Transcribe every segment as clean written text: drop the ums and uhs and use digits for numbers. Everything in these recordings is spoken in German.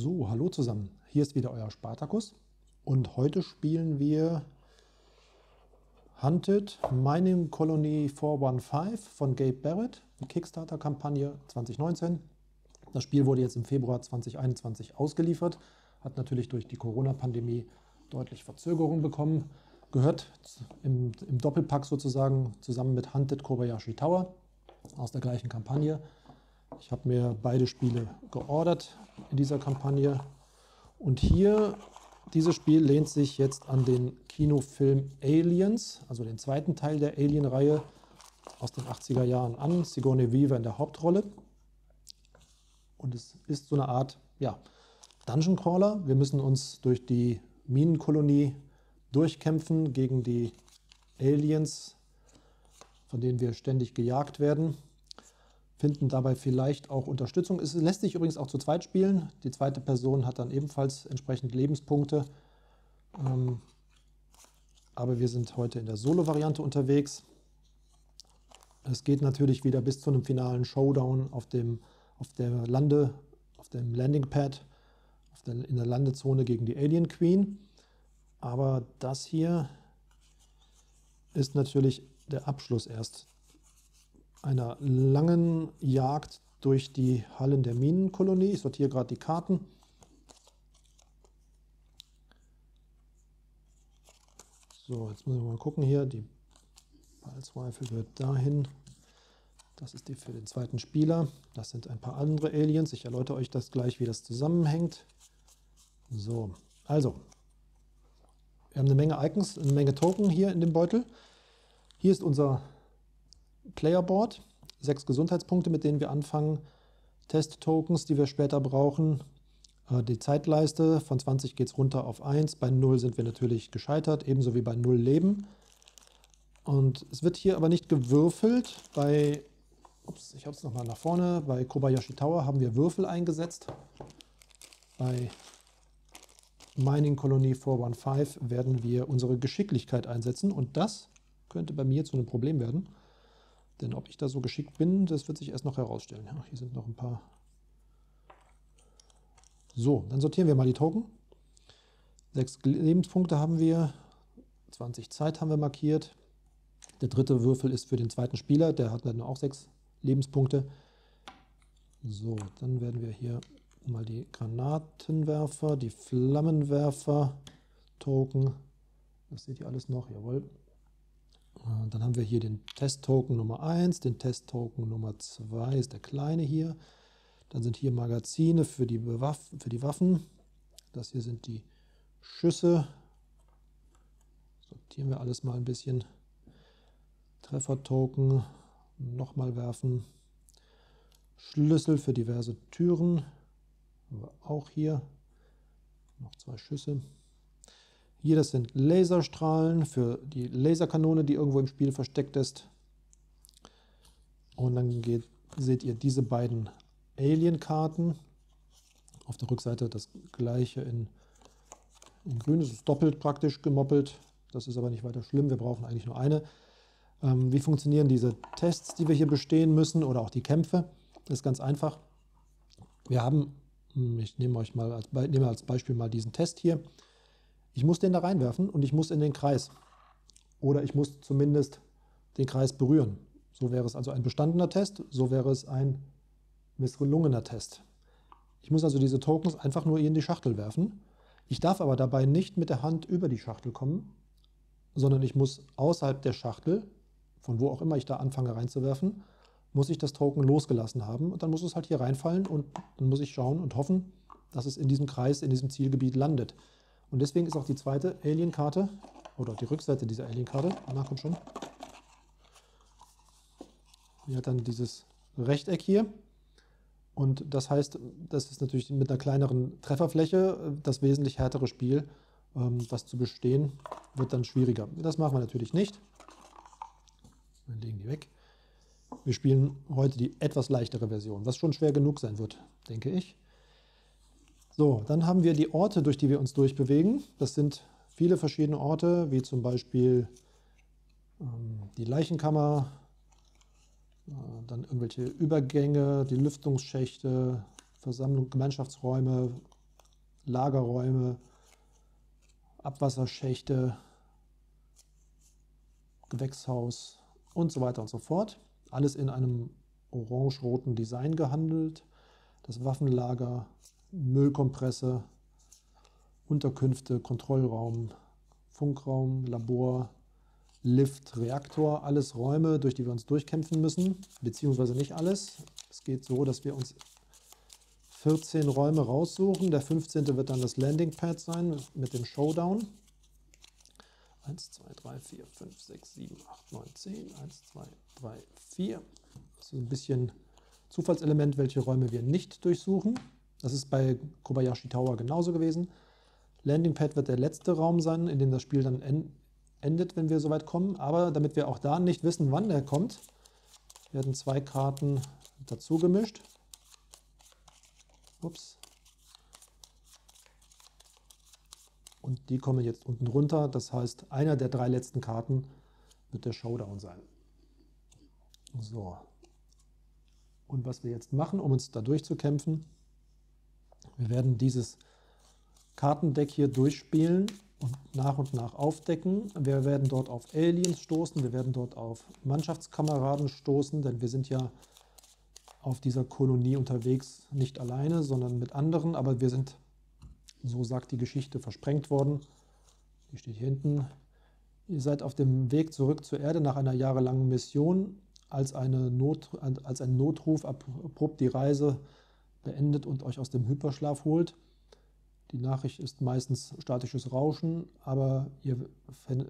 So, hallo zusammen. Hier ist wieder euer Spartacus und heute spielen wir Hunted Mining Colony 415 von Gabe Barrett, die Kickstarter-Kampagne 2019. Das Spiel wurde jetzt im Februar 2021 ausgeliefert, hat natürlich durch die Corona-Pandemie deutlich Verzögerung bekommen, gehört im Doppelpack sozusagen zusammen mit Hunted Kobayashi Tower aus der gleichen Kampagne. Ich habe mir beide Spiele geordert in dieser Kampagne und hier, dieses Spiel lehnt sich jetzt an den Kinofilm Aliens, also den zweiten Teil der Alien-Reihe aus den 80er Jahren an, Sigourney Weaver in der Hauptrolle und es ist so eine Art Dungeon Crawler. Wir müssen uns durch die Minenkolonie durchkämpfen gegen die Aliens, von denen wir ständig gejagt werden. Finden dabei vielleicht auch Unterstützung. Es lässt sich übrigens auch zu zweit spielen. Die zweite Person hat dann ebenfalls entsprechend Lebenspunkte. Aber wir sind heute in der Solo-Variante unterwegs. Es geht natürlich wieder bis zu einem finalen Showdown auf dem Landingpad, in der Landezone gegen die Alien Queen. Aber das hier ist natürlich der Abschluss erst einer langen Jagd durch die Hallen der Minenkolonie. Ich sortiere gerade die Karten. So, jetzt müssen wir mal gucken hier. Die Ballzweifel wird dahin. Das ist die für den zweiten Spieler. Das sind ein paar andere Aliens. Ich erläutere euch das gleich, wie das zusammenhängt. So, also. Wir haben eine Menge Icons, eine Menge Token hier in dem Beutel. Hier ist unser Playerboard, 6 Gesundheitspunkte, mit denen wir anfangen, Test-Tokens, die wir später brauchen, die Zeitleiste, von 20 geht es runter auf 1, bei 0 sind wir natürlich gescheitert, ebenso wie bei 0 Leben. Und es wird hier aber nicht gewürfelt, bei Kobayashi Tower haben wir Würfel eingesetzt, bei Mining Colony 415 werden wir unsere Geschicklichkeit einsetzen und das könnte bei mir zu einem Problem werden. Denn ob ich da so geschickt bin, das wird sich erst noch herausstellen. Ja, hier sind noch ein paar. So, dann sortieren wir mal die Token. 6 Lebenspunkte haben wir, 20 Zeit haben wir markiert. Der dritte Würfel ist für den zweiten Spieler, der hat dann auch 6 Lebenspunkte. So, dann werden wir hier mal die Granatenwerfer, die Flammenwerfer-Token. Das seht ihr alles noch, jawohl. Dann haben wir hier den Test-Token Nummer 1, den Test-Token Nummer 2 ist der kleine hier. Dann sind hier Magazine für die Waffen. Das hier sind die Schüsse. Sortieren wir alles mal ein bisschen. Treffer-Token, nochmal werfen. Schlüssel für diverse Türen. Haben wir auch hier noch 2 Schüsse. Hier, das sind Laserstrahlen für die Laserkanone, die irgendwo im Spiel versteckt ist. Und dann seht ihr diese beiden Alien-Karten. Auf der Rückseite das gleiche in grün. Das ist doppelt praktisch gemoppelt. Das ist aber nicht weiter schlimm. Wir brauchen eigentlich nur eine. Wie funktionieren diese Tests, die wir hier bestehen müssen oder auch die Kämpfe? Das ist ganz einfach. Wir haben, ich nehme als Beispiel mal diesen Test hier. Ich muss den da reinwerfen und ich muss in den Kreis. Oder ich muss zumindest den Kreis berühren. So wäre es also ein bestandener Test, so wäre es ein misslungener Test. Ich muss also diese Tokens einfach nur in die Schachtel werfen. Ich darf aber dabei nicht mit der Hand über die Schachtel kommen, sondern ich muss außerhalb der Schachtel, von wo auch immer ich da anfange reinzuwerfen, muss ich das Token losgelassen haben und dann muss es halt hier reinfallen und dann muss ich schauen und hoffen, dass es in diesem Kreis, in diesem Zielgebiet landet. Und deswegen ist auch die zweite Alien-Karte, oder die Rückseite dieser Alien-Karte, die hat dann dieses Rechteck hier. Und das heißt, das ist natürlich mit einer kleineren Trefferfläche das wesentlich härtere Spiel. Das zu bestehen, wird dann schwieriger. Das machen wir natürlich nicht. Wir legen die weg. Wir spielen heute die etwas leichtere Version, was schon schwer genug sein wird, denke ich. So, dann haben wir die Orte, durch die wir uns durchbewegen. Das sind viele verschiedene Orte, wie zum Beispiel die Leichenkammer, dann irgendwelche Übergänge, die Lüftungsschächte, Versammlung, Gemeinschaftsräume, Lagerräume, Abwasserschächte, Gewächshaus und so weiter und so fort. Alles in einem orange-roten Design gehandelt. Das Waffenlager, Müllkompresse, Unterkünfte, Kontrollraum, Funkraum, Labor, Lift, Reaktor, alles Räume, durch die wir uns durchkämpfen müssen, beziehungsweise nicht alles. Es geht so, dass wir uns 14 Räume raussuchen. Der 15. wird dann das Landingpad sein mit dem Showdown. 1, 2, 3, 4, 5, 6, 7, 8, 9, 10. 1, 2, 3, 4. Das ist ein bisschen Zufallselement, welche Räume wir nicht durchsuchen. Das ist bei Kobayashi Tower genauso gewesen. Landingpad wird der letzte Raum sein, in dem das Spiel dann endet, wenn wir soweit kommen. Aber damit wir auch da nicht wissen, wann der kommt, werden zwei Karten dazu gemischt. Ups. Und die kommen jetzt unten runter. Das heißt, einer der drei letzten Karten wird der Showdown sein. So. Und was wir jetzt machen, um uns da durchzukämpfen, wir werden dieses Kartendeck hier durchspielen und nach aufdecken. Wir werden dort auf Aliens stoßen, wir werden dort auf Mannschaftskameraden stoßen, denn wir sind ja auf dieser Kolonie unterwegs, nicht alleine, sondern mit anderen, aber wir sind, so sagt die Geschichte, versprengt worden. Die steht hier hinten. Ihr seid auf dem Weg zurück zur Erde nach einer jahrelangen Mission, als ein Notruf abrupt die Reise beendet und euch aus dem Hyperschlaf holt. Die Nachricht ist meistens statisches Rauschen, aber ihr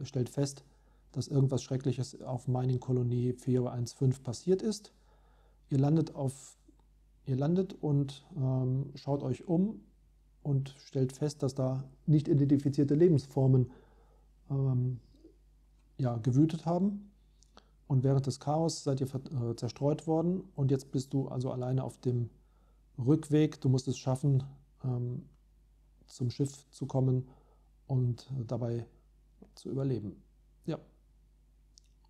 stellt fest, dass irgendwas Schreckliches auf Mining Colony 415 passiert ist. Ihr landet und schaut euch um und stellt fest, dass da nicht identifizierte Lebensformen gewütet haben. Und während des Chaos seid ihr zerstreut worden und jetzt bist du also alleine auf dem Rückweg. Du musst es schaffen, zum Schiff zu kommen und dabei zu überleben. Ja,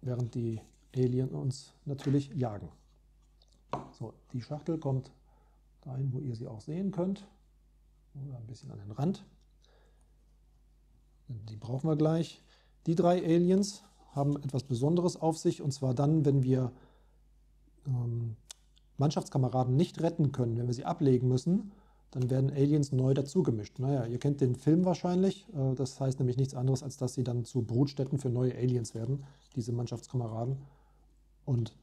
während die Aliens uns natürlich jagen. So, die Schachtel kommt dahin, wo ihr sie auch sehen könnt. Oder ein bisschen an den Rand. Die brauchen wir gleich. Die drei Aliens haben etwas Besonderes auf sich, und zwar dann, wenn wir Mannschaftskameraden nicht retten können, wenn wir sie ablegen müssen, dann werden Aliens neu dazugemischt. Naja, ihr kennt den Film wahrscheinlich. Das heißt nämlich nichts anderes, als dass sie dann zu Brutstätten für neue Aliens werden, diese Mannschaftskameraden. Und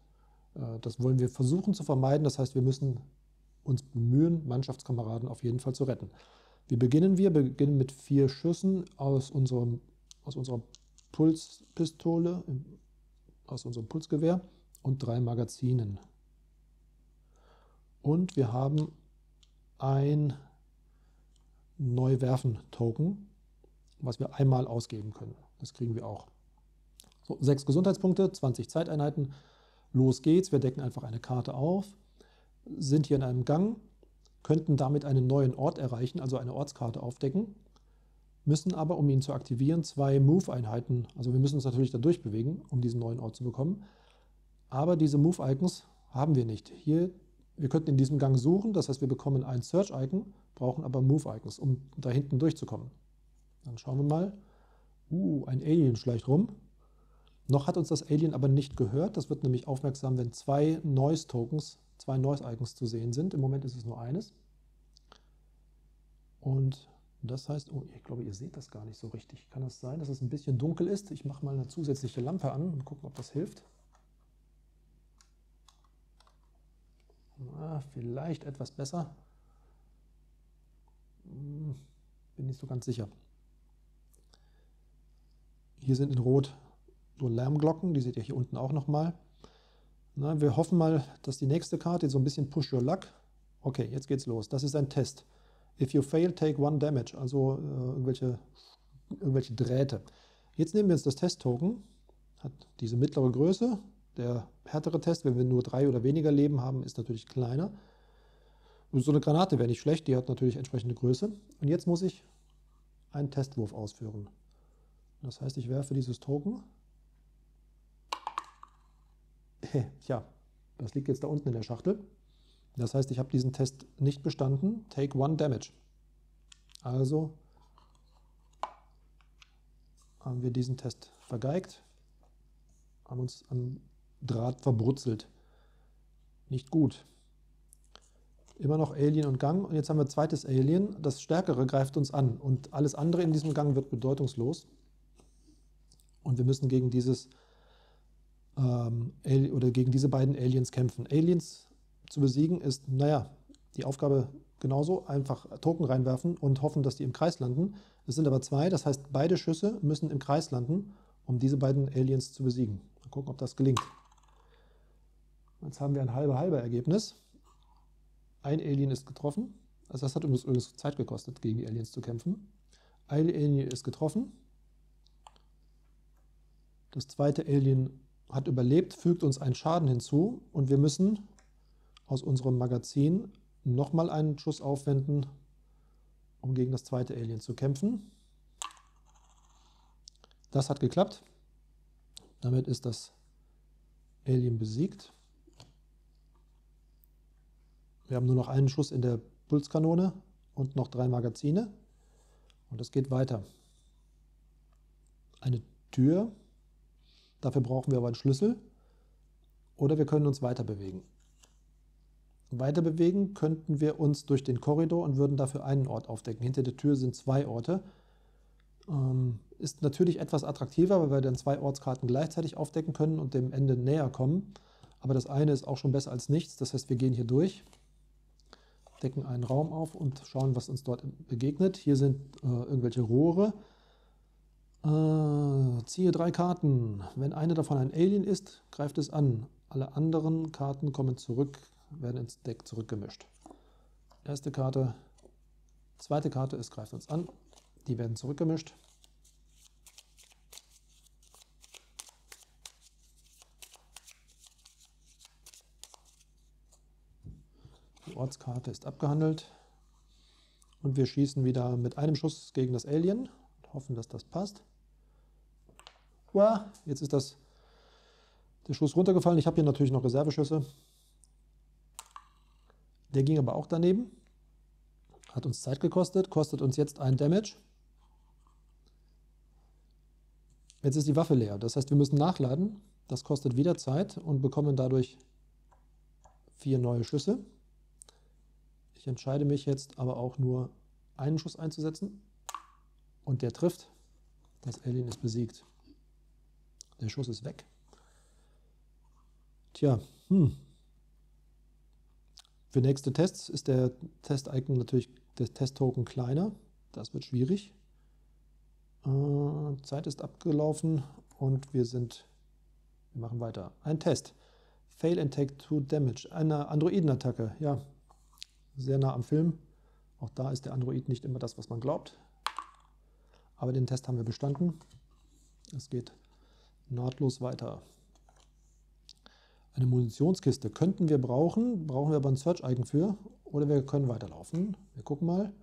das wollen wir versuchen zu vermeiden. Das heißt, wir müssen uns bemühen, Mannschaftskameraden auf jeden Fall zu retten. Wie beginnen wir? Wir beginnen mit 4 Schüssen aus unserer Pulspistole, aus unserem Pulsgewehr und 3 Magazinen. Und wir haben ein Neuwerfen-Token, was wir einmal ausgeben können. Das kriegen wir auch. So, 6 Gesundheitspunkte, 20 Zeiteinheiten. Los geht's. Wir decken einfach eine Karte auf, sind hier in einem Gang, könnten damit einen neuen Ort erreichen, also eine Ortskarte aufdecken, müssen aber, um ihn zu aktivieren, 2 Move-Einheiten, also wir müssen uns natürlich da durchbewegen, um diesen neuen Ort zu bekommen, aber diese Move-Icons haben wir nicht. Hier, wir könnten in diesem Gang suchen, das heißt, wir bekommen ein Search-Icon, brauchen aber Move-Icons, um da hinten durchzukommen. Dann schauen wir mal. Ein Alien schleicht rum. Noch hat uns das Alien aber nicht gehört. Das wird nämlich aufmerksam, wenn 2 Noise-Tokens, 2 Noise-Icons zu sehen sind. Im Moment ist es nur eines. Und das heißt, ich glaube, ihr seht das gar nicht so richtig. Kann das sein, dass es ein bisschen dunkel ist? Ich mache mal eine zusätzliche Lampe an und gucken, ob das hilft. Vielleicht etwas besser. Bin nicht so ganz sicher. Hier sind in Rot nur Lärmglocken, die seht ihr hier unten auch nochmal. Wir hoffen mal, dass die nächste Karte so ein bisschen Push Your Luck. Okay, jetzt geht's los. Das ist ein Test. If you fail, take 1 damage. Also irgendwelche Drähte. Jetzt nehmen wir uns das Test-Token. Hat diese mittlere Größe. Der härtere Test, wenn wir nur 3 oder weniger Leben haben, ist natürlich kleiner. Und so eine Granate wäre nicht schlecht. Die hat natürlich entsprechende Größe. Und jetzt muss ich einen Testwurf ausführen. Das heißt, ich werfe dieses Token. Tja, das liegt jetzt da unten in der Schachtel. Das heißt, ich habe diesen Test nicht bestanden. Take 1 damage. Also haben wir diesen Test vergeigt, haben uns am Draht verbrutzelt. Nicht gut. Immer noch Alien und Gang. Und jetzt haben wir zweites Alien. Das Stärkere greift uns an. Und alles andere in diesem Gang wird bedeutungslos. Und wir müssen gegen dieses oder gegen diese beiden Aliens kämpfen. Aliens zu besiegen ist, naja, die Aufgabe genauso. Einfach Token reinwerfen und hoffen, dass die im Kreis landen. Es sind aber zwei. Das heißt, beide Schüsse müssen im Kreis landen, um diese beiden Aliens zu besiegen. Mal gucken, ob das gelingt. Jetzt haben wir ein halber-halber Ergebnis. Ein Alien ist getroffen. Also das hat übrigens Zeit gekostet, gegen die Aliens zu kämpfen. Ein Alien ist getroffen. Das zweite Alien hat überlebt, fügt uns einen Schaden hinzu und wir müssen aus unserem Magazin nochmal einen Schuss aufwenden, um gegen das zweite Alien zu kämpfen. Das hat geklappt. Damit ist das Alien besiegt. Wir haben nur noch einen Schuss in der Pulskanone und noch 3 Magazine. Und es geht weiter. Eine Tür. Dafür brauchen wir aber einen Schlüssel. Oder wir können uns weiter bewegen. Weiter bewegen könnten wir uns durch den Korridor und würden dafür einen Ort aufdecken. Hinter der Tür sind 2 Orte. Ist natürlich etwas attraktiver, weil wir dann 2 Ortskarten gleichzeitig aufdecken können und dem Ende näher kommen. Aber das eine ist auch schon besser als nichts. Das heißt, wir gehen hier durch, decken einen Raum auf und schauen, was uns dort begegnet. Hier sind irgendwelche Rohre. Ziehe 3 Karten. Wenn eine davon ein Alien ist, greift es an. Alle anderen Karten kommen zurück, werden ins Deck zurückgemischt. Erste Karte, zweite Karte, es greift uns an. Die werden zurückgemischt. Die Ortskarte ist abgehandelt und wir schießen wieder mit einem Schuss gegen das Alien und hoffen, dass das passt. Uah, jetzt ist der Schuss runtergefallen. Ich habe hier natürlich noch Reserveschüsse. Der ging aber auch daneben. Hat uns Zeit gekostet, kostet uns jetzt einen Damage. Jetzt ist die Waffe leer. Das heißt, wir müssen nachladen. Das kostet wieder Zeit und bekommen dadurch 4 neue Schüsse. Ich entscheide mich jetzt aber auch nur einen Schuss einzusetzen und der trifft. Das Alien ist besiegt. Der Schuss ist weg. Tja, Für nächste Tests ist der Test-Icon natürlich, der Test-Token kleiner. Das wird schwierig. Zeit ist abgelaufen und wir machen weiter. Ein Test. Fail and take 2 damage. Eine Androiden-Attacke, ja. Sehr nah am Film. Auch da ist der Android nicht immer das, was man glaubt. Aber den Test haben wir bestanden. Es geht nahtlos weiter. Eine Munitionskiste könnten wir brauchen. Brauchen wir aber ein Search-Icon für. Oder wir können weiterlaufen. Wir gucken mal.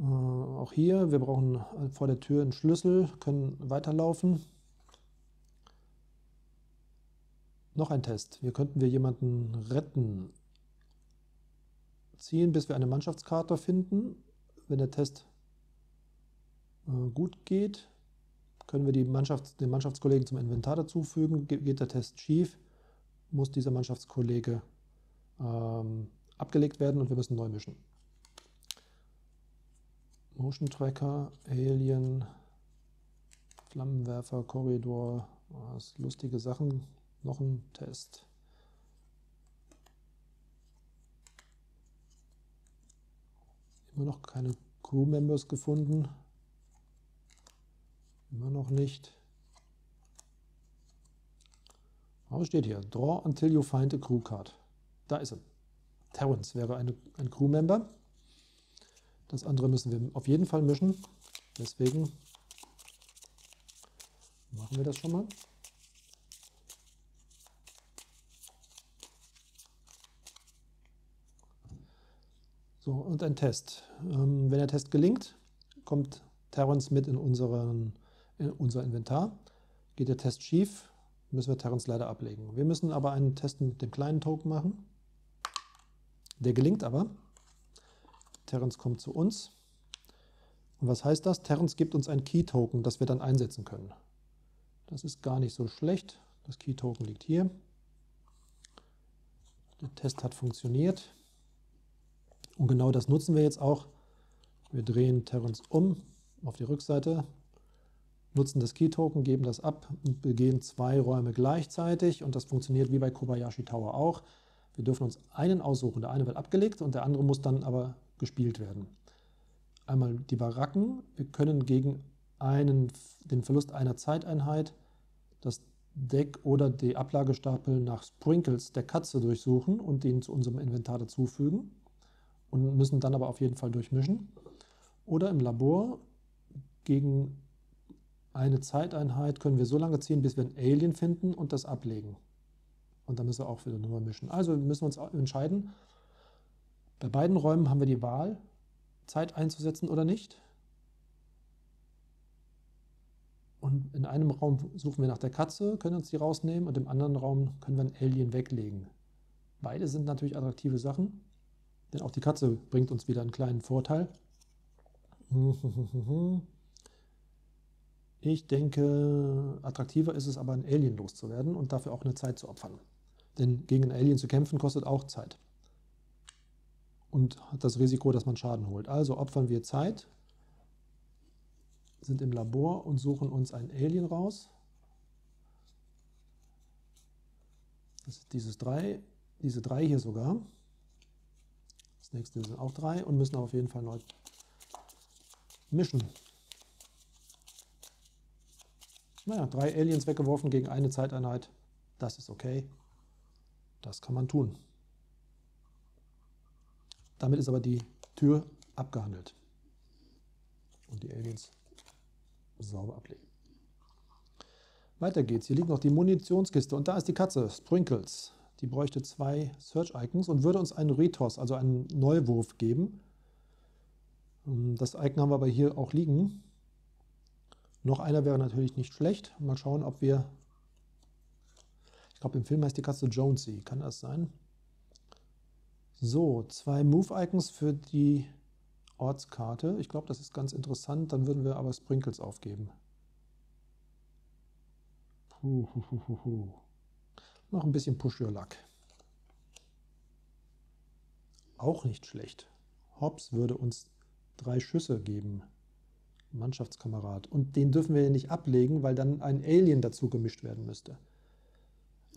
Auch hier, wir brauchen vor der Tür einen Schlüssel. Können weiterlaufen. Noch ein Test. Hier könnten wir jemanden retten. Ziehen, bis wir eine Mannschaftskarte finden. Wenn der Test gut geht, können wir den Mannschaftskollegen zum Inventar dazufügen. Geht der Test schief, muss dieser Mannschaftskollege abgelegt werden und wir müssen neu mischen. Motion Tracker, Alien, Flammenwerfer, Korridor, was lustige Sachen. Noch ein Test. Immer noch keine Crew-Members gefunden. Immer noch nicht. Aber steht hier: Draw until you find a crew card. Da ist er. Terrence wäre ein Crew-Member. Das andere müssen wir auf jeden Fall mischen. Deswegen machen wir das schon mal. So, und ein Test. Wenn der Test gelingt, kommt Terrence mit in unser Inventar. Geht der Test schief, müssen wir Terrence leider ablegen. Wir müssen aber einen Test mit dem kleinen Token machen. Der gelingt aber. Terence kommt zu uns. Und was heißt das? Terence gibt uns ein Key-Token, das wir dann einsetzen können. Das ist gar nicht so schlecht. Das Key-Token liegt hier. Der Test hat funktioniert. Und genau das nutzen wir jetzt auch. Wir drehen Terence um auf die Rückseite, nutzen das Key-Token, geben das ab und begehen zwei Räume gleichzeitig. Und das funktioniert wie bei Kobayashi Tower auch. Wir dürfen uns einen aussuchen. Der eine wird abgelegt und der andere muss dann aber gespielt werden. Einmal die Baracken. Wir können gegen den Verlust einer Zeiteinheit das Deck oder die Ablagestapel nach Sprinkles der Katze durchsuchen und den zu unserem Inventar dazufügen und müssen dann aber auf jeden Fall durchmischen. Oder im Labor gegen eine Zeiteinheit können wir so lange ziehen, bis wir einen Alien finden und das ablegen. Und dann müssen wir auch wieder nochmal mischen. Also müssen wir uns entscheiden. Bei beiden Räumen haben wir die Wahl, Zeit einzusetzen oder nicht. Und in einem Raum suchen wir nach der Katze, können uns die rausnehmen, und im anderen Raum können wir einen Alien weglegen. Beide sind natürlich attraktive Sachen, denn auch die Katze bringt uns wieder einen kleinen Vorteil. Ich denke, attraktiver ist es aber, einen Alien loszuwerden und dafür auch eine Zeit zu opfern. Denn gegen einen Alien zu kämpfen kostet auch Zeit. Und hat das Risiko, dass man Schaden holt. Also opfern wir Zeit, sind im Labor und suchen uns einen Alien raus. Das ist diese drei hier sogar. Das nächste sind auch drei und müssen auf jeden Fall neu mischen. Naja, 3 Aliens weggeworfen gegen eine Zeiteinheit. Das ist okay. Das kann man tun. Damit ist aber die Tür abgehandelt. Und die Aliens sauber ablegen. Weiter geht's. Hier liegt noch die Munitionskiste. Und da ist die Katze, Sprinkles. Die bräuchte 2 Search-Icons und würde uns einen Retos, also einen Neuwurf geben. Das Icon haben wir aber hier auch liegen. Noch einer wäre natürlich nicht schlecht. Mal schauen, ob wir... Ich glaube, im Film heißt die Katze Jonesy. Kann das sein? So, 2 Move-Icons für die Ortskarte. Ich glaube, das ist ganz interessant. Dann würden wir aber Sprinkles aufgeben. Puhuhuhu. Noch ein bisschen Push Your Luck. Auch nicht schlecht. Hobbs würde uns 3 Schüsse geben. Mannschaftskamerad. Und den dürfen wir nicht ablegen, weil dann ein Alien dazu gemischt werden müsste.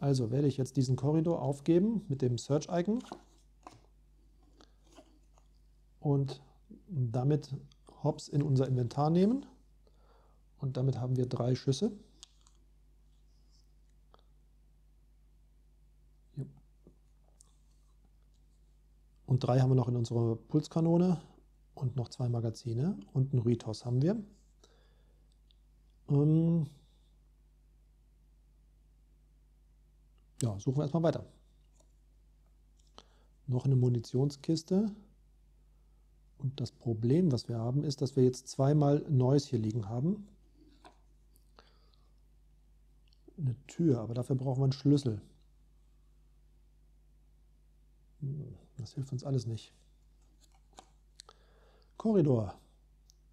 Also werde ich jetzt diesen Korridor aufgeben mit dem Search-Icon und damit Hobbs in unser Inventar nehmen. Und damit haben wir 3 Schüsse. Und 3 haben wir noch in unserer Pulskanone. Und noch 2 Magazine und einen Ritos haben wir. Ja, suchen wir erstmal weiter. Noch eine Munitionskiste. Und das Problem, was wir haben, ist, dass wir jetzt 2-mal Neues hier liegen haben. Eine Tür, aber dafür brauchen wir einen Schlüssel. Das hilft uns alles nicht. Korridor.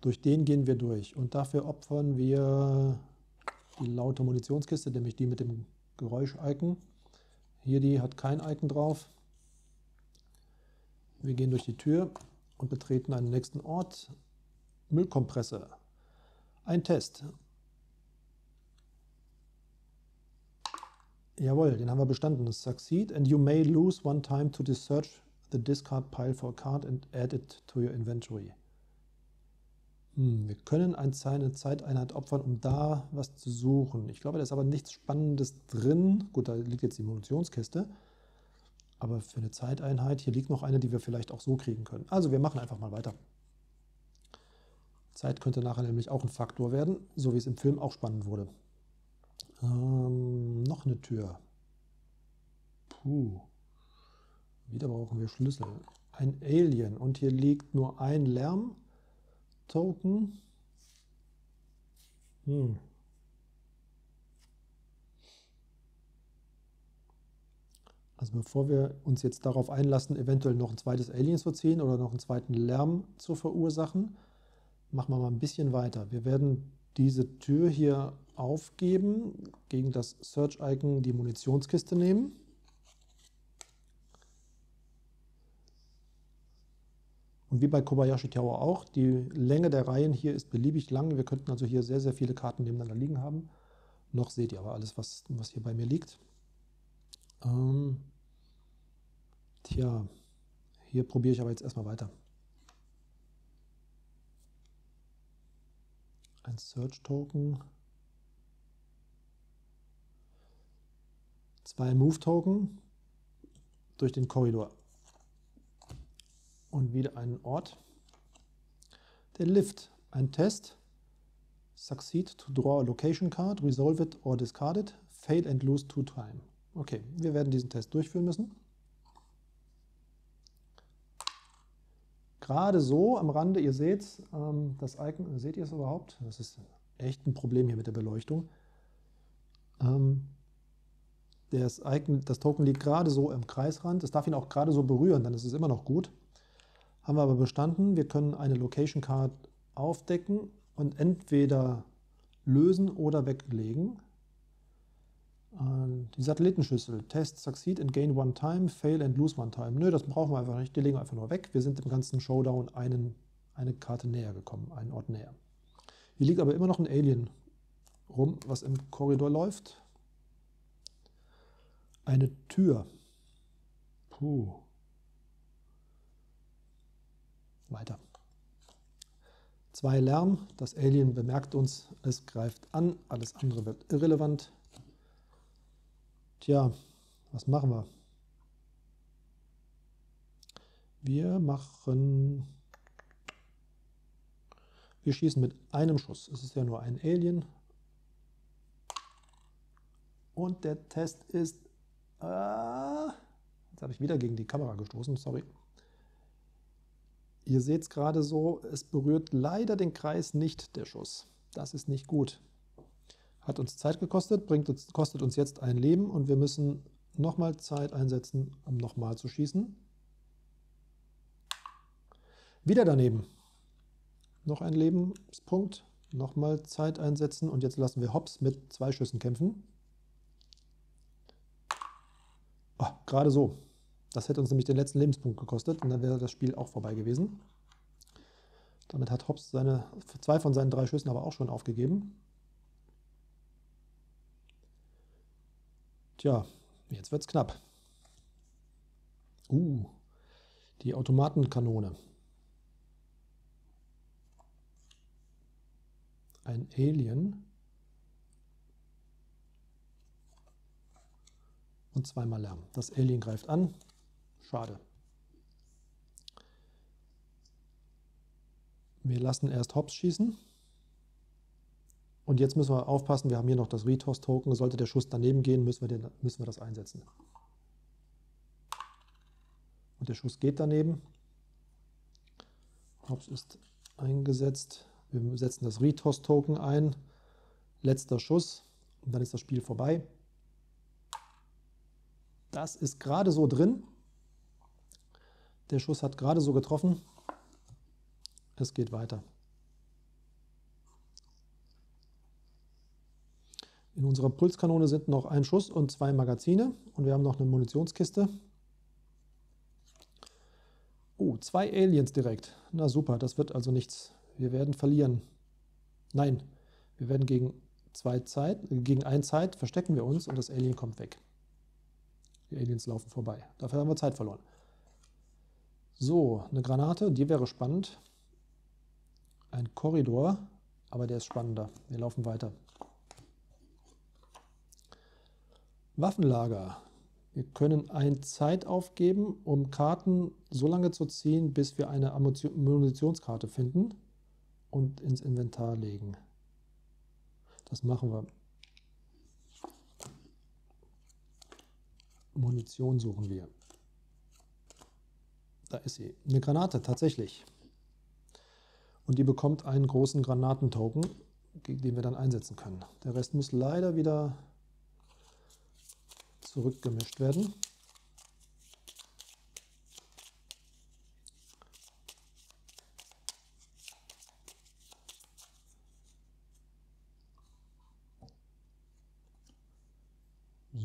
Durch den gehen wir durch und dafür opfern wir die laute Munitionskiste, nämlich die mit dem Geräusch-Icon. Hier, die hat kein Icon drauf. Wir gehen durch die Tür und betreten einen nächsten Ort. Müllkompressor. Ein Test. Jawohl, den haben wir bestanden. Succeed and you may lose 1 time to the search the discard pile for a card and add it to your inventory. Wir können eine Zeiteinheit opfern, um da was zu suchen. Ich glaube, da ist aber nichts Spannendes drin. Gut, da liegt jetzt die Munitionskiste. Aber für eine Zeiteinheit, hier liegt noch eine, die wir vielleicht auch so kriegen können. Also wir machen einfach mal weiter. Zeit könnte nachher nämlich auch ein Faktor werden, so wie es im Film auch spannend wurde. Noch eine Tür. Puh. Wieder brauchen wir Schlüssel. Ein Alien. Und hier liegt nur ein Lärm-Token. Also bevor wir uns jetzt darauf einlassen, eventuell noch ein zweites Aliens zu ziehen oder noch einen zweiten Lärm zu verursachen, machen wir mal ein bisschen weiter. Wir werden diese Tür hier aufgeben, gegen das Search-Icon die Munitionskiste nehmen. Und wie bei Kobayashi Tower auch, die Länge der Reihen hier ist beliebig lang. Wir könnten also hier sehr, sehr viele Karten nebeneinander liegen haben. Noch seht ihr aber alles, was hier bei mir liegt. Tja, hier probiere ich aber jetzt erstmal weiter. Ein Search-Token. 2 Move-Token durch den Korridor. Und wieder einen Ort. Der Lift. Ein Test. Succeed to draw a location card, resolve it or discard it, fail and lose 2 time. Okay, wir werden diesen Test durchführen müssen. Gerade so am Rande, ihr seht das Icon, seht ihr es überhaupt? Das ist echt ein Problem hier mit der Beleuchtung. Das Icon, das Token liegt gerade so am Kreisrand. Es darf ihn auch gerade so berühren, dann ist es immer noch gut. Haben wir aber bestanden. Wir können eine Location Card aufdecken und entweder lösen oder weglegen. Die Satellitenschüssel. Test, succeed and gain 1 time, fail and lose 1 time. Nö, das brauchen wir einfach nicht. Die legen wir einfach nur weg. Wir sind im ganzen Showdown eine Karte näher gekommen, einen Ort näher. Hier liegt aber immer noch ein Alien rum, was im Korridor läuft. Eine Tür. Puh. Weiter. 2 Lärm. Das Alien bemerkt uns. Es greift an. Alles andere wird irrelevant. Tja, was machen wir? Wir schießen mit einem Schuss. Es ist ja nur ein Alien. Und der Test ist... jetzt habe ich wieder gegen die Kamera gestoßen, sorry. Ihr seht es gerade so, es berührt leider den Kreis nicht, der Schuss. Das ist nicht gut. Hat uns Zeit gekostet, kostet uns jetzt ein Leben und wir müssen nochmal Zeit einsetzen, um nochmal zu schießen. Wieder daneben. Noch ein Lebenspunkt, nochmal Zeit einsetzen und jetzt lassen wir Hobbs mit 2 Schüssen kämpfen. Oh, gerade so. Das hätte uns nämlich den letzten Lebenspunkt gekostet und dann wäre das Spiel auch vorbei gewesen. Damit hat Hobbs 2 von seinen 3 Schüssen aber auch schon aufgegeben. Tja, jetzt wird's knapp. Die Automatenkanone. Ein Alien. Und 2-mal Lärm. Das Alien greift an. Schade. Wir lassen erst Hobbs schießen. Und jetzt müssen wir aufpassen, wir haben hier noch das Retos-Token. Sollte der Schuss daneben gehen, müssen wir das einsetzen. Und der Schuss geht daneben. Hobbs ist eingesetzt. Wir setzen das Retos-Token ein. Letzter Schuss. Und dann ist das Spiel vorbei. Das ist gerade so drin. Der Schuss hat gerade so getroffen. Es geht weiter. In unserer Pulskanone sind noch ein Schuss und 2 Magazine und wir haben noch eine Munitionskiste. Oh, 2 Aliens direkt. Na super, das wird also nichts. Wir werden verlieren. Nein, wir werden gegen 1 Zeit verstecken wir uns und das Alien kommt weg. Die Aliens laufen vorbei. Dafür haben wir Zeit verloren. So, eine Granate, die wäre spannend. Ein Korridor, aber der ist spannender. Wir laufen weiter. Waffenlager. Wir können 1 Zeit aufgeben, um Karten so lange zu ziehen, bis wir eine Munitionskarte finden und ins Inventar legen. Das machen wir. Munition suchen wir. Da ist sie. Eine Granate, tatsächlich. Und die bekommt einen großen Granatentoken, den wir dann einsetzen können. Der Rest muss leider wieder zurückgemischt werden.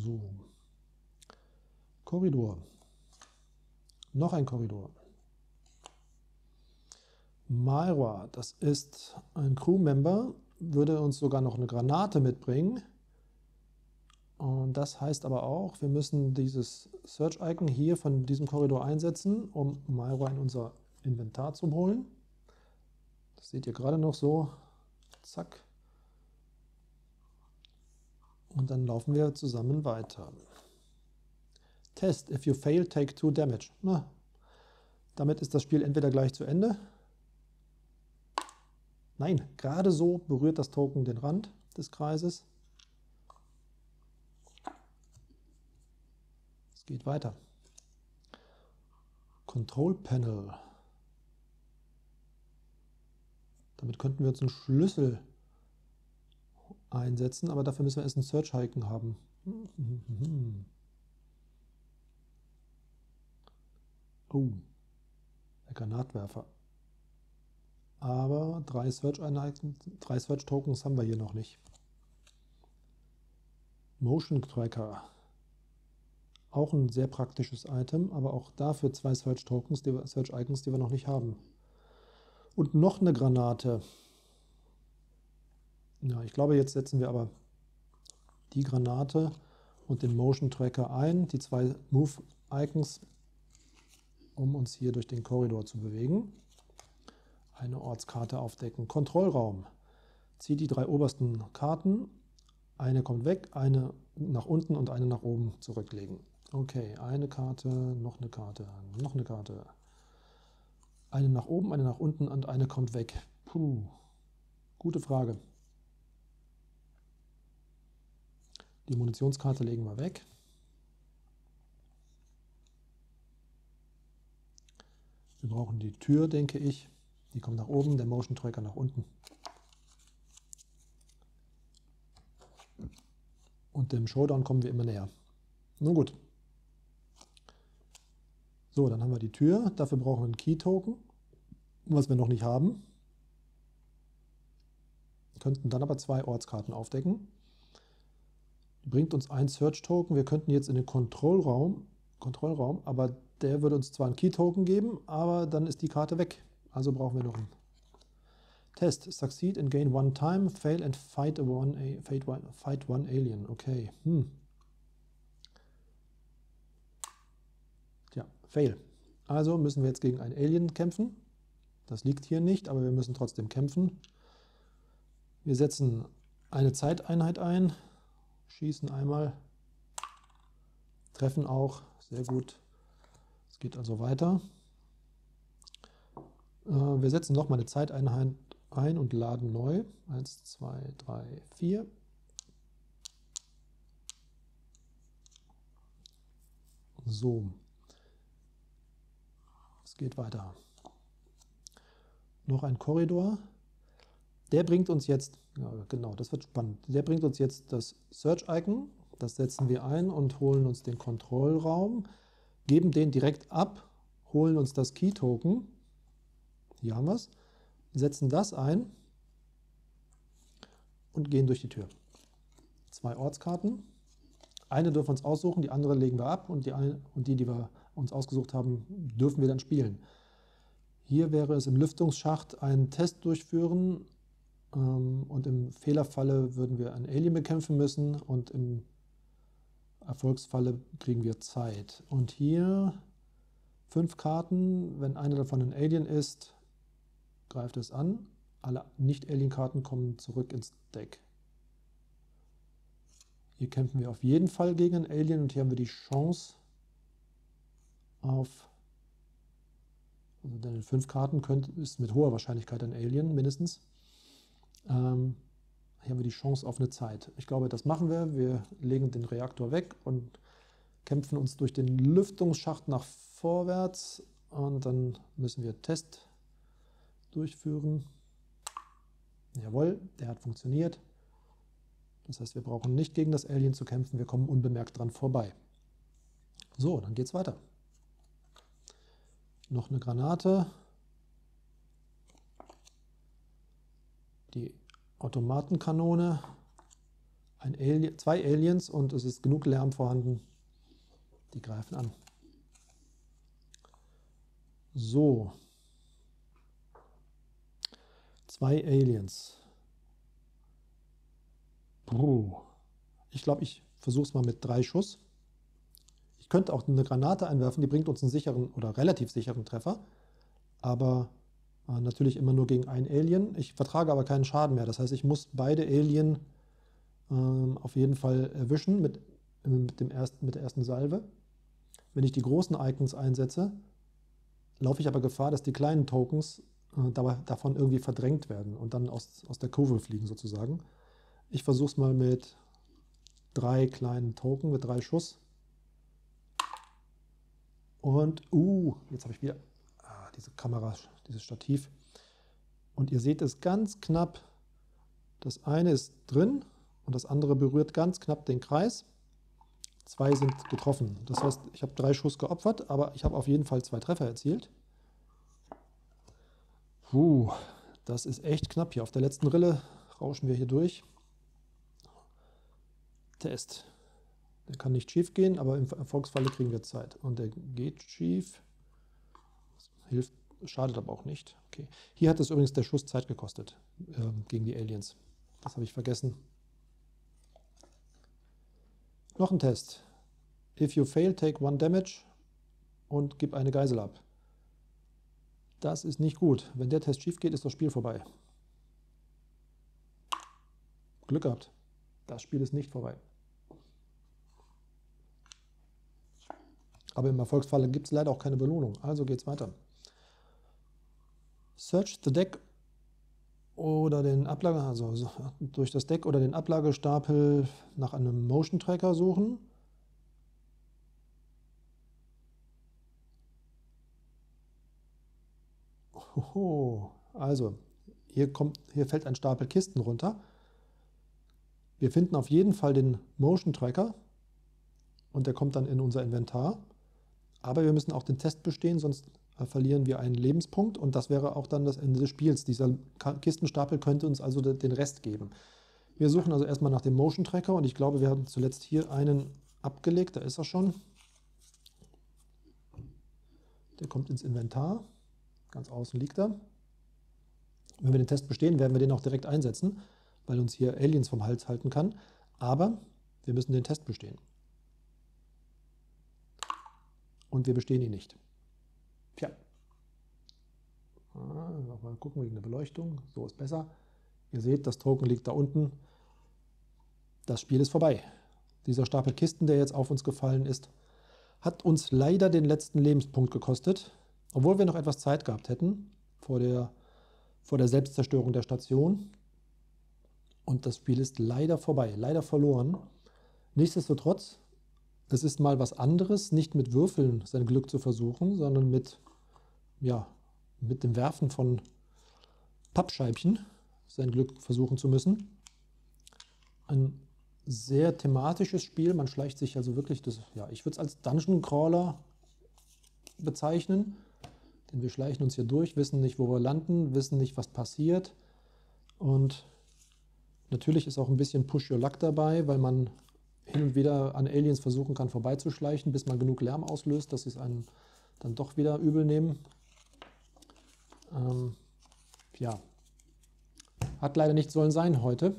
So. Korridor. Noch ein Korridor. Myra, das ist ein Crewmember, würde uns sogar noch eine Granate mitbringen. Und das heißt aber auch, wir müssen dieses Search-Icon hier von diesem Korridor einsetzen, um Myra in unser Inventar zu holen. Das seht ihr gerade noch so. Zack. Und dann laufen wir zusammen weiter. Test, if you fail, take 2 damage. Na, damit ist das Spiel entweder gleich zu Ende. Nein, gerade so berührt das Token den Rand des Kreises. Es geht weiter. Control Panel. Damit könnten wir uns einen Schlüssel einsetzen, aber dafür müssen wir erst einen Search-Icon haben. Oh, der Granatwerfer. Aber 3 Search-Tokens haben wir hier noch nicht. Motion Tracker. Auch ein sehr praktisches Item, aber auch dafür 2 Search-Tokens, Search-Icons, die wir noch nicht haben. Und noch eine Granate. Ja, ich glaube, jetzt setzen wir aber die Granate und den Motion Tracker ein, die 2 Move-Icons, um uns hier durch den Korridor zu bewegen. Eine Ortskarte aufdecken. Kontrollraum. Zieh die 3 obersten Karten. Eine kommt weg, eine nach unten und eine nach oben zurücklegen. Okay, eine Karte, noch eine Karte, noch eine Karte. Eine nach oben, eine nach unten und eine kommt weg. Puh, gute Frage. Die Munitionskarte legen wir weg. Wir brauchen die Tür, denke ich. Die kommt nach oben, der Motion Tracker nach unten. Und dem Showdown kommen wir immer näher. Nun gut. So, dann haben wir die Tür. Dafür brauchen wir einen Key-Token, was wir noch nicht haben. Wir könnten dann aber 2 Ortskarten aufdecken. Die bringt uns ein Search-Token. Wir könnten jetzt in den Kontrollraum, aber der würde uns zwar einen Key-Token geben, aber dann ist die Karte weg. Also brauchen wir noch einen Test. Succeed and gain 1 time, fail and fight one alien. Okay. Tja, fail. Also müssen wir jetzt gegen einen Alien kämpfen. Das liegt hier nicht, aber wir müssen trotzdem kämpfen. Wir setzen eine Zeiteinheit ein, schießen einmal, treffen auch. Sehr gut. Es geht also weiter. Wir setzen nochmal eine Zeiteinheit ein und laden neu. 1, 2, 3, 4. So. Es geht weiter. Noch ein Korridor. Der bringt uns jetzt, ja genau, das wird spannend. Der bringt uns jetzt das Search-Icon. Das setzen wir ein und holen uns den Kontrollraum. Geben den direkt ab, holen uns das Key-Token. Hier haben wir es, setzen das ein und gehen durch die Tür. 2 Ortskarten, eine dürfen wir uns aussuchen, die andere legen wir ab und die wir uns ausgesucht haben, dürfen wir dann spielen. Hier wäre es im Lüftungsschacht einen Test durchführen und im Fehlerfalle würden wir einen Alien bekämpfen müssen und im Erfolgsfalle kriegen wir Zeit. Und hier 5 Karten, wenn eine davon ein Alien ist, greift es an. Alle Nicht-Alien-Karten kommen zurück ins Deck. Hier kämpfen wir auf jeden Fall gegen einen Alien und hier haben wir die Chance auf... Also denn in 5 Karten ist mit hoher Wahrscheinlichkeit ein Alien, mindestens. Hier haben wir die Chance auf eine Zeit. Ich glaube, das machen wir. Wir legen den Reaktor weg und kämpfen uns durch den Lüftungsschacht nach vorwärts. Und dann müssen wir Test durchführen. Jawohl, der hat funktioniert. Das heißt, wir brauchen nicht gegen das Alien zu kämpfen, wir kommen unbemerkt dran vorbei. So, dann geht's weiter. Noch eine Granate. Die Automatenkanone. ein Alien, 2 Aliens und es ist genug Lärm vorhanden. Die greifen an. So. 2 Aliens. Puh. Ich glaube, ich versuche es mal mit 3 Schuss. Ich könnte auch eine Granate einwerfen, die bringt uns einen sicheren oder relativ sicheren Treffer. Aber natürlich immer nur gegen ein Alien. Ich vertrage aber keinen Schaden mehr. Das heißt, ich muss beide Alien auf jeden Fall erwischen mit der ersten Salve. Wenn ich die großen Icons einsetze, laufe ich aber Gefahr, dass die kleinen Tokens davon irgendwie verdrängt werden und dann aus der Kurve fliegen sozusagen. Ich versuche es mal mit 3 kleinen Token, mit 3 Schuss. Und, jetzt habe ich wieder diese Kamera, dieses Stativ. Und ihr seht es ganz knapp. Das eine ist drin und das andere berührt ganz knapp den Kreis. 2 sind getroffen. Das heißt, ich habe 3 Schuss geopfert, aber ich habe auf jeden Fall 2 Treffer erzielt. Puh, das ist echt knapp hier. Auf der letzten Rille rauschen wir hier durch. Test. Der kann nicht schief gehen, aber im Erfolgsfalle kriegen wir Zeit. Und der geht schief. Hilft, schadet aber auch nicht. Okay. Hier hat es übrigens der Schuss Zeit gekostet gegen die Aliens. Das habe ich vergessen. Noch ein Test. If you fail, take 1 damage und gib eine Geisel ab. Das ist nicht gut. Wenn der Test schief geht, ist das Spiel vorbei. Glück gehabt. Das Spiel ist nicht vorbei. Aber im Erfolgsfalle gibt es leider auch keine Belohnung. Also geht's weiter. Search the Deck oder den Ablage, also durch das Deck oder den Ablagestapel nach einem Motion Tracker suchen. Oho. Also, hier fällt ein Stapel Kisten runter. Wir finden auf jeden Fall den Motion Tracker und der kommt dann in unser Inventar. Aber wir müssen auch den Test bestehen, sonst verlieren wir einen Lebenspunkt und das wäre auch dann das Ende des Spiels. Dieser Kistenstapel könnte uns also den Rest geben. Wir suchen also erstmal nach dem Motion Tracker und ich glaube, wir haben zuletzt hier einen abgelegt, da ist er schon. Der kommt ins Inventar, ganz außen liegt er. Wenn wir den Test bestehen, werden wir den auch direkt einsetzen, weil uns hier Aliens vom Hals halten kann, aber wir müssen den Test bestehen. Und wir bestehen ihn nicht. Tja. Nochmal gucken wegen der Beleuchtung. So ist besser. Ihr seht, das Token liegt da unten. Das Spiel ist vorbei. Dieser Stapel Kisten, der jetzt auf uns gefallen ist, hat uns leider den letzten Lebenspunkt gekostet. Obwohl wir noch etwas Zeit gehabt hätten vor der Selbstzerstörung der Station. Und das Spiel ist leider vorbei. Leider verloren. Nichtsdestotrotz, es ist mal was anderes, nicht mit Würfeln sein Glück zu versuchen, sondern mit dem Werfen von Pappscheibchen sein Glück versuchen zu müssen. Ein sehr thematisches Spiel, man schleicht sich also wirklich, ich würde es als Dungeon Crawler bezeichnen, denn wir schleichen uns hier durch, wissen nicht, wo wir landen, wissen nicht, was passiert und natürlich ist auch ein bisschen Push Your Luck dabei, weil man hin und wieder an Aliens versuchen kann, vorbeizuschleichen, bis man genug Lärm auslöst, dass sie es einem dann doch wieder übel nehmen. Hat leider nicht sollen sein heute.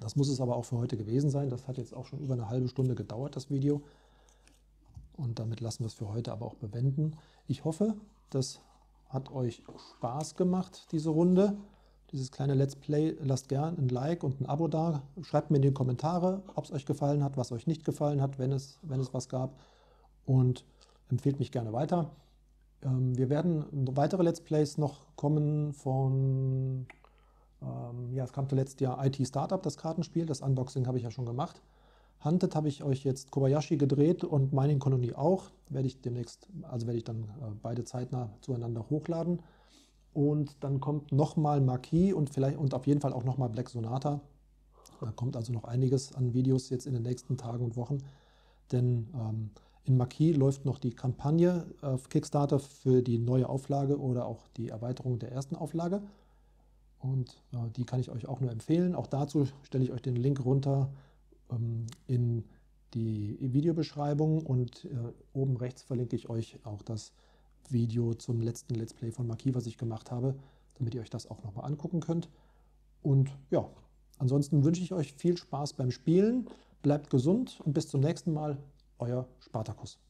Das muss es aber auch für heute gewesen sein. Das hat jetzt auch schon über eine halbe Stunde gedauert, das Video. Und damit lassen wir es für heute aber auch bewenden. Ich hoffe, das hat euch Spaß gemacht, diese Runde. Dieses kleine Let's Play, lasst gern ein Like und ein Abo da. Schreibt mir in die Kommentare, ob es euch gefallen hat, was euch nicht gefallen hat, wenn es was gab. Und empfehlt mich gerne weiter. Wir werden weitere Let's Plays noch kommen von, es kam zuletzt ja IT Startup, das Kartenspiel. Das Unboxing habe ich ja schon gemacht. Hunted habe ich euch jetzt Kobayashi gedreht und Mining Colony auch. Werde ich dann beide zeitnah zueinander hochladen. Und dann kommt nochmal Maquis und auf jeden Fall auch nochmal Black Sonata. Da kommt also noch einiges an Videos jetzt in den nächsten Tagen und Wochen. Denn in Maquis läuft noch die Kampagne auf Kickstarter für die neue Auflage oder auch die Erweiterung der ersten Auflage. und die kann ich euch auch nur empfehlen. Auch dazu stelle ich euch den Link runter in die Videobeschreibung und oben rechts verlinke ich euch auch das Video zum letzten Let's Play von Maquis, was ich gemacht habe, damit ihr euch das auch nochmal angucken könnt. Und ja, ansonsten wünsche ich euch viel Spaß beim Spielen, bleibt gesund und bis zum nächsten Mal, euer Spartacus.